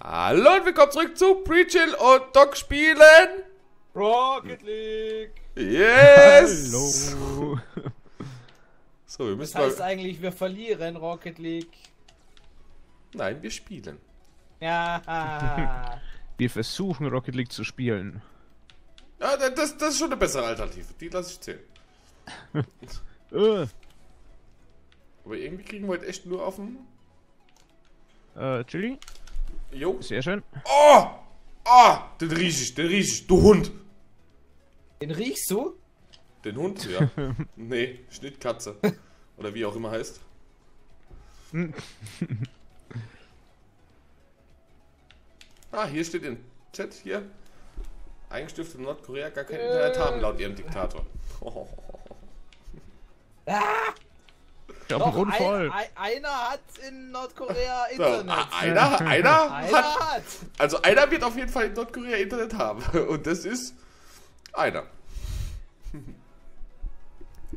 Hallo und willkommen zurück zu Pre-Chill und Doc spielen Rocket League. Yes. Hallo. So, wir müssen. Das heißt eigentlich, wir verlieren Rocket League. Nein, wir spielen. Ja. Wir versuchen Rocket League zu spielen. Ja, das ist schon eine bessere Alternative. Die lasse ich zählen. Aber irgendwie kriegen wir heute echt nur auf dem... Chili? Jo. Sehr schön. Oh! Ah! Oh, den riech ich, du Hund! Den riechst du? Den Hund, ja. Nee, Schnittkatze. Oder wie auch immer heißt. Ah, hier steht im Chat, hier. Eingestiftet in Nordkorea, gar kein Internet haben, laut ihrem Diktator. Ah! Einer hat in Nordkorea Internet. So, einer hat. Also einer wird auf jeden Fall in Nordkorea Internet haben. Und das ist einer.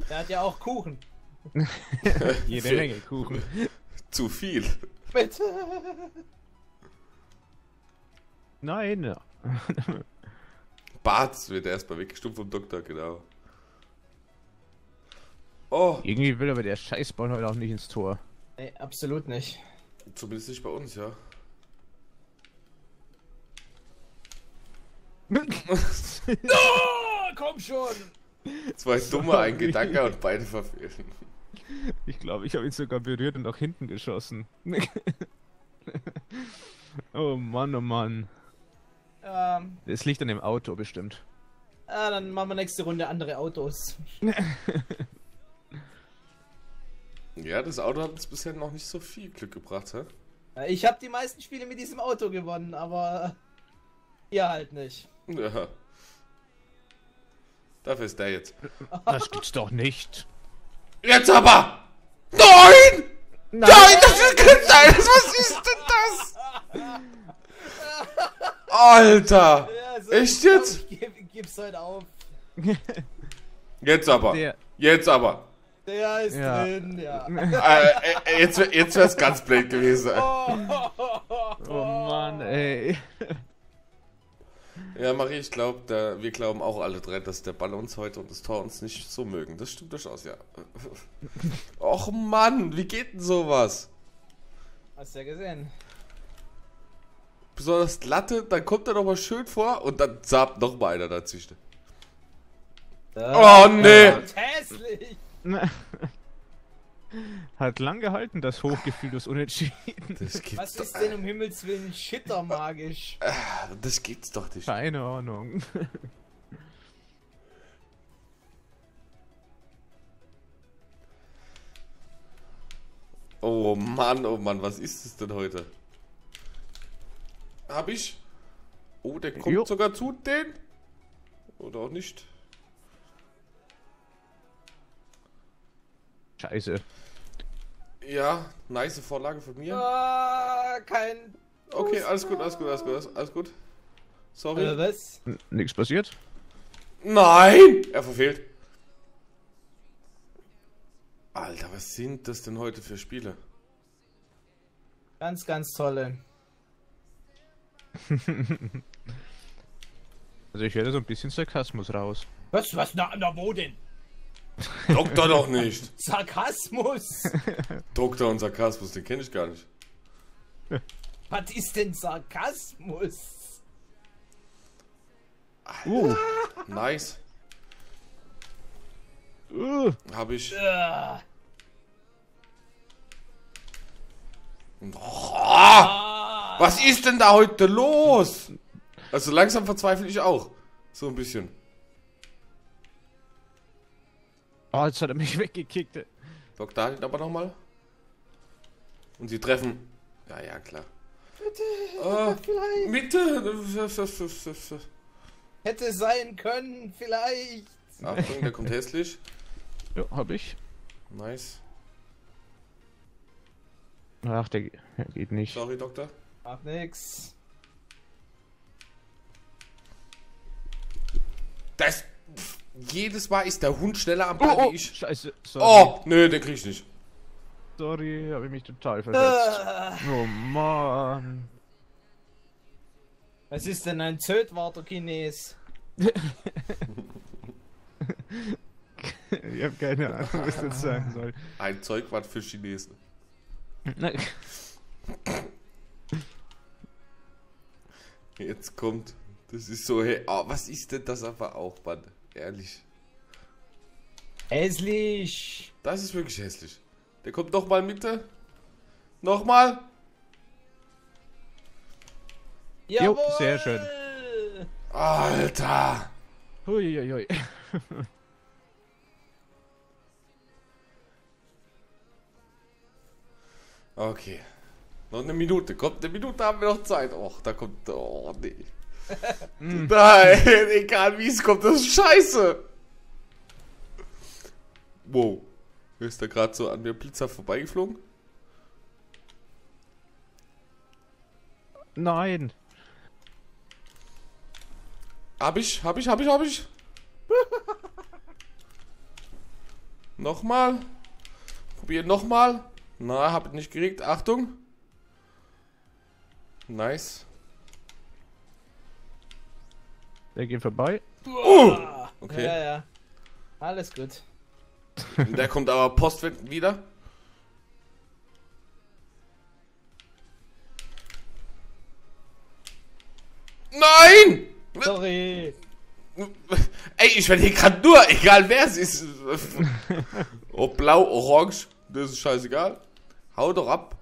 Der hat ja auch Kuchen. Jede Menge Kuchen. Zu viel. Bitte. Nein. Ja. Bartz wird erstmal weggestumpft vom Doktor, genau. Oh. Irgendwie will aber der Scheißball heute auch nicht ins Tor. Nee, absolut nicht. Zumindest nicht bei uns, ja. Oh, komm schon! Zwei dumme, ein Gedanke und beide verfehlen. Ich glaube, ich habe ihn sogar berührt und nach hinten geschossen. Oh Mann, oh Mann. Das liegt an dem Auto bestimmt. Ah, dann machen wir nächste Runde andere Autos. Ja, das Auto hat uns bisher noch nicht so viel Glück gebracht, hä? Ich habe die meisten Spiele mit diesem Auto gewonnen, aber ihr halt nicht. Ja. Dafür ist der jetzt. Das gibt's doch nicht. Jetzt aber! Nein! Nein! Nein, das ist kein Teil! Was ist denn das? Alter! Ja, so echt jetzt? Ich geb's heute auf. Jetzt aber! Jetzt aber! Der ist ja drin, ja. Jetzt wär's ganz blöd gewesen. Oh Mann, ey. Ja, Marie, ich glaube, wir glauben auch alle drei, dass der Ball uns heute und das Tor uns nicht so mögen. Das stimmt durchaus, ja. Och Mann, wie geht denn sowas? Hast du ja gesehen. Besonders Latte, dann kommt er nochmal schön vor und dann zappt nochmal einer dazwischen. Oh nee! Hässlich! Hat lang gehalten, das Hochgefühl des Unentschieden. Das gibt's. Was ist denn um Himmels Willen schittermagisch? Das gibt's doch nicht. Keine Ahnung. Oh Mann, was ist es denn heute? Hab ich? Oh, der kommt sogar zu den? Oder auch nicht? Scheiße. Ja, nice Vorlage von mir. Kein. Okay, alles gut. Sorry. Was? Nichts passiert? Nein! Er verfehlt. Alter, was sind das denn heute für Spiele? Ganz, ganz tolle. Also ich höre so ein bisschen Sarkasmus raus. Was? Na wo denn? Doktor doch nicht! Sarkasmus! Doktor und Sarkasmus, den kenne ich gar nicht. Was ist denn Sarkasmus? Nice. Hab ich. Was ist denn da heute los? Also langsam verzweifle ich auch. So ein bisschen. Oh, jetzt hat er mich weggekickt. Block da aber nochmal. Und sie treffen. Ja, klar. Bitte, Mitte. Hätte sein können, vielleicht. Achtung, der kommt hässlich. Ja, hab ich. Nice. Ach, der geht nicht. Sorry, Doktor. Macht nix. Das... Jedes Mal ist der Hund schneller am Ball wie ich. Scheiße, sorry. Oh, nö, den krieg ich nicht. Sorry, habe ich mich total verletzt. Oh Mann. Was ist denn ein Zötwarter Chines? Ich habe keine Ahnung, was ich jetzt sagen soll. Ein Zeugwart für Chinesen. Jetzt kommt. Das ist so. Hey, oh, was ist denn das aber auch, Mann? Ehrlich. Hässlich! Das ist wirklich hässlich. Der kommt nochmal mit. Nochmal! Jo, sehr schön. Alter! Huiuiui. Okay. Noch eine Minute. Kommt, eine Minute haben wir noch Zeit. Och, da kommt... Oh, nee. Nein, egal wie es kommt, das ist scheiße. Wow. Ist da gerade so an mir Blitzer vorbeigeflogen? Nein. Hab ich. Nochmal. Probier nochmal. Na, hab ich nicht gekriegt. Achtung. Nice. Der geht vorbei. Oh! Okay. Ja, ja. Alles gut. Der kommt aber postwendend wieder. Nein! Sorry. Ey, ich werde hier gerade nur, egal wer es ist. Ob blau, orange, das ist scheißegal. Hau doch ab.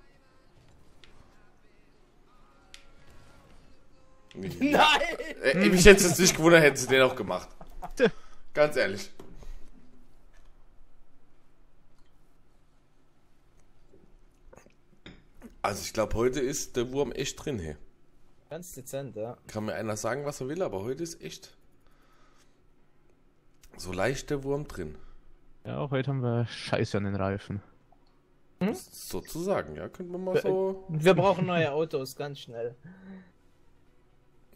Nein! Mich hätte es nicht gewundert, hätten sie den auch gemacht. Ganz ehrlich. Also ich glaube, heute ist der Wurm echt drin, hey. Ganz dezent, ja. Kann mir einer sagen, was er will, aber heute ist echt so leicht der Wurm drin. Ja, auch heute haben wir Scheiße an den Reifen. Hm? Sozusagen, ja, könnte man mal so... Wir brauchen neue Autos, ganz schnell.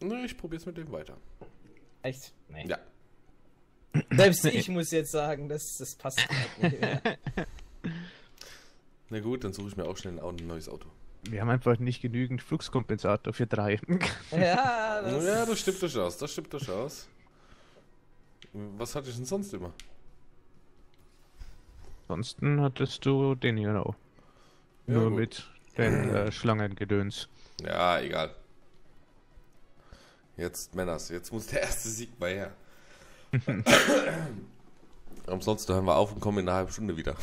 Ne, ich probier's mit dem weiter. Echt? Nein. Ja. Selbst ich muss jetzt sagen, das passt nicht mehr. Na gut, dann suche ich mir auch schnell ein neues Auto. Wir haben einfach nicht genügend Fluxkompensator für 3. Ja, das stimmt doch aus, Was hatte ich denn sonst immer? Ansonsten hattest du den hier auch. Ja, nur gut. Mit den Schlangengedöns. Ja, egal. Jetzt, Männers, jetzt muss der erste Sieg mal her. Ansonsten hören wir auf und kommen in einer halben Stunde wieder.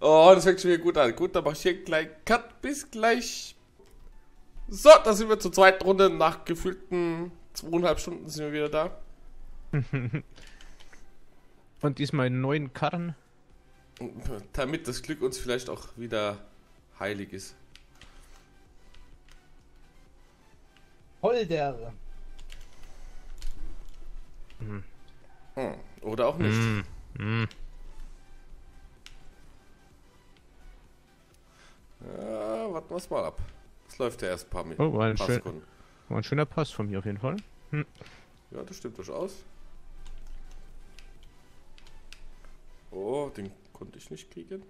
Oh, das fängt schon wieder gut an. Gut, dann mach ich hier einen kleinen Cut. Bis gleich. So, da sind wir zur zweiten Runde. Nach gefühlten 2,5 Stunden sind wir wieder da. Und diesmal in 9 Karren. Damit das Glück uns vielleicht auch wieder heilig ist. Holder. Oder auch nicht. Ja, warten wir es mal ab. Das läuft ja erst ein paar Minuten. Oh, war ein schöner Pass von mir auf jeden Fall. Ja, das stimmt durchaus. Oh, den konnte ich nicht kriegen.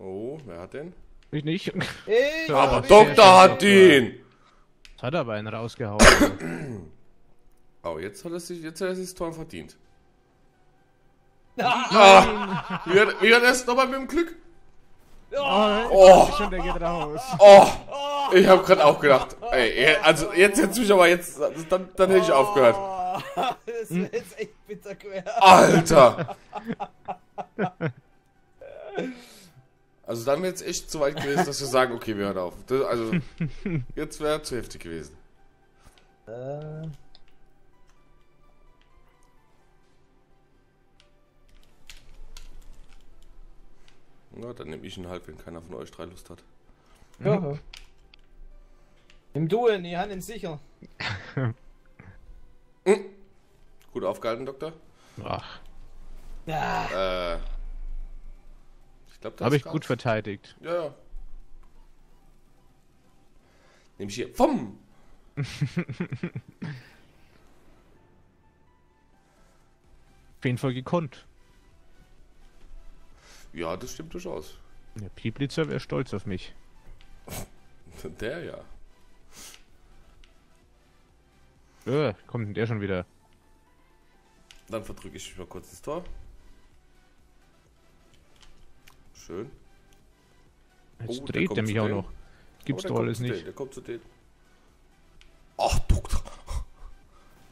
Oh, wer hat den? Ich nicht. Ich aber Doktor hat ihn! Das hat aber einen rausgehauen. Oh, jetzt hat er sich das Tor verdient. Ah, wie hat er es nochmal mit dem Glück? Oh, schon der geht raus. Oh, ich hab grad auch gedacht. Ey, also jetzt hättest du mich aber jetzt. Dann hätte ich aufgehört. Das wäre jetzt echt bitter quer. Alter! Also dann wäre es echt zu weit gewesen, dass wir sagen, okay, wir hören auf. Das, also, jetzt wäre zu heftig gewesen. Na, dann nehme ich ihn halt, wenn keiner von euch 3 Lust hat. Ja. Im Duell, die Hand ist sicher. Gut aufgehalten, Doktor. Ach. Habe ich gut verteidigt. Ja. Nehme ich hier. Vom! Auf jeden Fall gekonnt. Ja, das stimmt durchaus. Der Pieplitzer wäre stolz auf mich. Der ja. Kommt denn der schon wieder? Dann verdrücke ich mal kurz das Tor. Schön. Jetzt dreht der mich auch noch. Gibt's doch alles nicht. Der kommt zu denen. Ach, Doktor.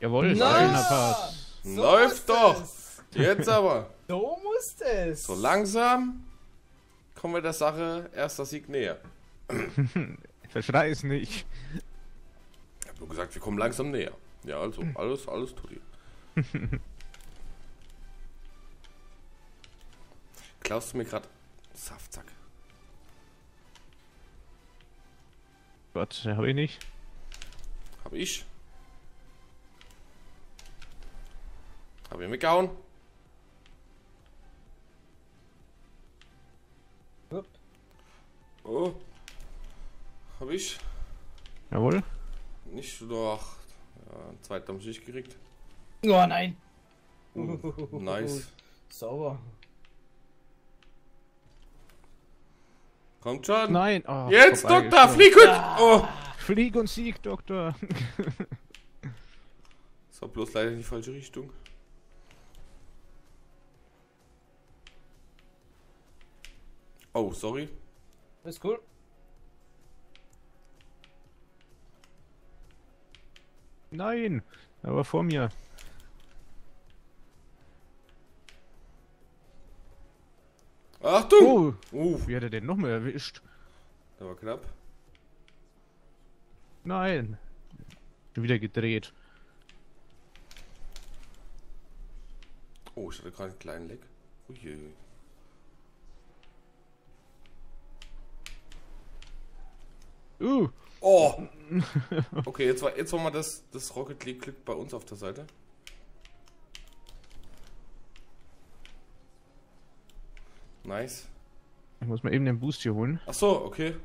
Jawohl, schöner Pass. Läuft doch. Jetzt aber. So muss es. So langsam kommen wir der Sache erster Sieg näher. Verschrei es nicht. Ich hab nur gesagt, wir kommen langsam näher. Ja, also, alles tut ihr. Klaust du mir gerade Saftsack? Gott, habe ich nicht. Habe ich? Habe ich mitgehauen? Oh. Habe ich? Jawohl. Nicht doch. Ja, zweiter habe ich nicht gekriegt. Oh nein. Nice. Sauber. Kommt schon! Nein! Oh, jetzt, Doktor! Flieg und... Oh. Flieg und Sieg, Doktor! Das war bloß leider in die falsche Richtung. Oh, sorry. Ist cool. Nein! Aber vor mir. Achtung! Oh. Wie hat er den nochmal erwischt? Der war knapp. Nein! Wieder gedreht. Oh, ich hatte gerade einen kleinen Leck. Uiuiui. Oh! Okay, jetzt war mal das Rocket League Glück bei uns auf der Seite. Nice. Ich muss mal eben den Boost hier holen. Ach so, okay.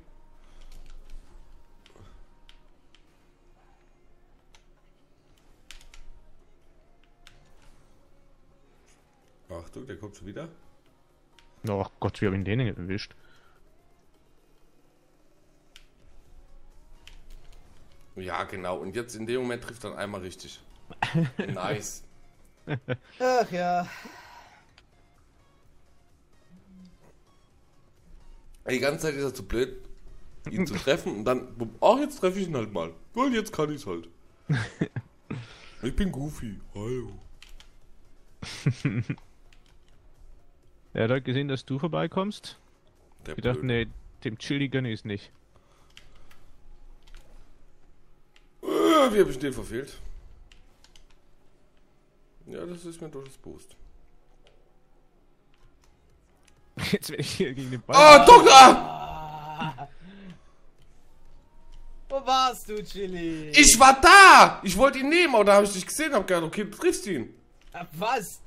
Achtung, der kommt schon wieder. Oh Gott, wir haben ihn den erwischt. Ja, genau. Und jetzt in dem Moment trifft er dann einmal richtig. Nice. Ach ja. Die ganze Zeit ist er zu blöd, ihn zu treffen und dann, ach, jetzt treffe ich ihn halt mal. Weil jetzt kann ich es halt. Ich bin Goofy. Hallo. Er hat halt gesehen, dass du vorbeikommst. Der ich dachte, ne, dem Chili gönne ich es nicht. Wie habe ich den verfehlt? Ja, das ist mir durch das Boost. Jetzt werde ich hier gegen den Ball. Ah, Doktor! Wo warst du, Chili? Ich war da! Ich wollte ihn nehmen, aber da habe ich dich gesehen, hab gedacht, okay, du triffst ihn. Was?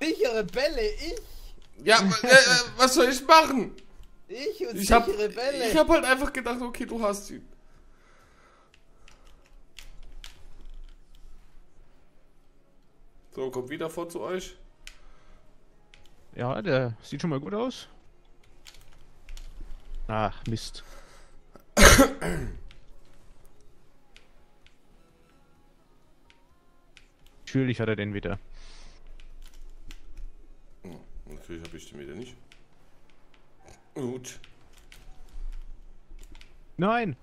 Sichere Bälle, ich? Ja, was soll ich machen? Ich und sichere Bälle. Ich hab halt einfach gedacht, okay, du hast ihn. So, kommt wieder vor zu euch. Ja, der sieht schon mal gut aus. Ach, Mist. Natürlich hat er den wieder. Natürlich habe ich den wieder nicht. Gut. Nein!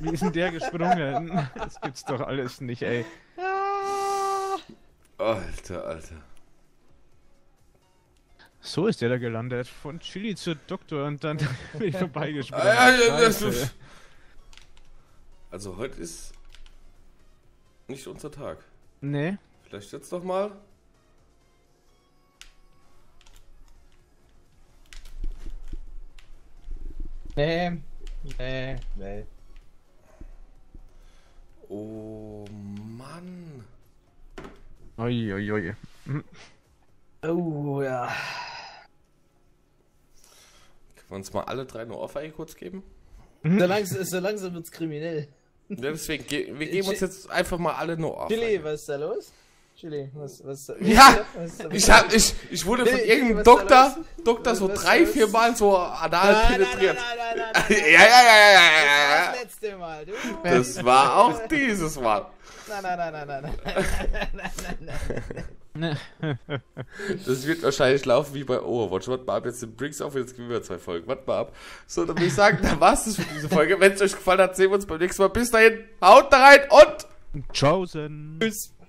Wie ist denn der gesprungen? Das gibt's doch alles nicht, ey. Alter, Alter. So ist der da gelandet. Von Chili zu Doktor und dann bin ich vorbeigesprungen. Also heute ist nicht unser Tag. Nee. Vielleicht jetzt noch mal. Nee. Oh Mann. Oi, oi, oi. Oh ja. Können wir uns mal alle drei eine Ohrfeige kurz geben? So langsam wird's kriminell. Ja, deswegen, wir geben uns jetzt einfach mal alle eine Ohrfeige. Chili, was ist da los? Chili, was ist da los? Ja, ich wurde von irgendeinem Doktor Doktor so drei, vier Mal so anal penetriert. Ja. Das letzte Mal, du. Das war auch dieses Mal. Nein. Das wird wahrscheinlich laufen wie bei Overwatch. Warte mal ab, jetzt sind Drinks auf, jetzt gewinnen wir 2 Folgen. Warte mal ab. So, dann würde ich sagen, dann war's das für diese Folge. Wenn es euch gefallen hat, sehen wir uns beim nächsten Mal. Bis dahin, haut da rein und... Tschaußen. Tschüss.